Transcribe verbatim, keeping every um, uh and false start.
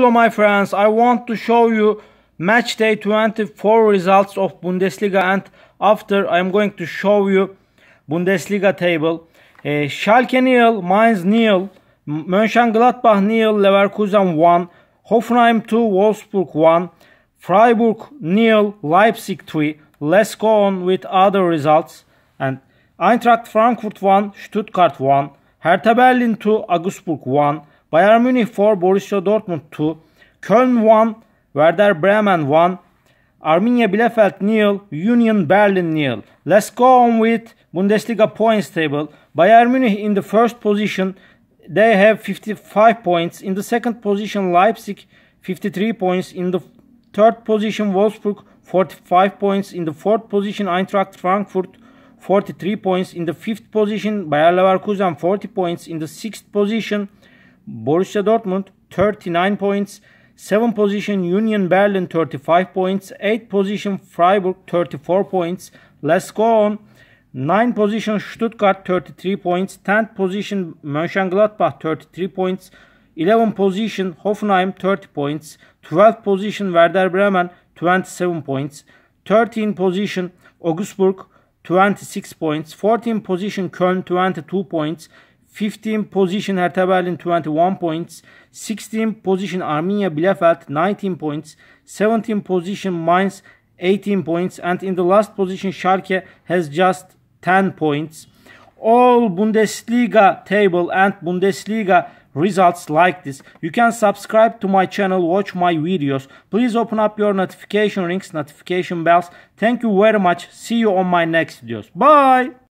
Hello my friends, I want to show you match day twenty-four results of Bundesliga, and after I am going to show you Bundesliga table. E, Schalke nil, Mainz nil, Mönchengladbach nil, Leverkusen one, Hoffenheim two, Wolfsburg one, Freiburg nil, Leipzig three. Let's go on with other results. And Eintracht Frankfurt one, Stuttgart one, Hertha Berlin two, Augsburg one, Bayern Munich four, Borussia Dortmund two, Köln one, Werder Bremen one, Arminia Bielefeld nil, Union Berlin nil. Let's go on with Bundesliga points table. Bayern Munich in the first position, they have fifty-five points. In the second position Leipzig fifty-three points. In the third position Wolfsburg forty-five points. In the fourth position Eintracht Frankfurt forty-three points. In the fifth position Bayer Leverkusen forty points. In the sixth position Borussia Dortmund thirty-nine points. seventh position Union Berlin thirty-five points. eighth position Freiburg thirty-four points. Let's go on. ninth position Stuttgart thirty-three points. tenth position Mönchengladbach thirty-three points. eleventh position Hoffenheim thirty points. twelfth position Werder Bremen twenty-seven points. thirteenth position Augsburg twenty-six points. fourteenth position Köln twenty-two points. fifteenth position Hertha Berlin twenty-one points. sixteenth position Arminia Bielefeld nineteen points. seventeenth position Mainz eighteen points, and in the last position Schalke has just ten points. All Bundesliga table and Bundesliga results like this. You can subscribe to my channel, watch my videos. Please open up your notification rings, notification bells. Thank you very much. See you on my next videos. Bye.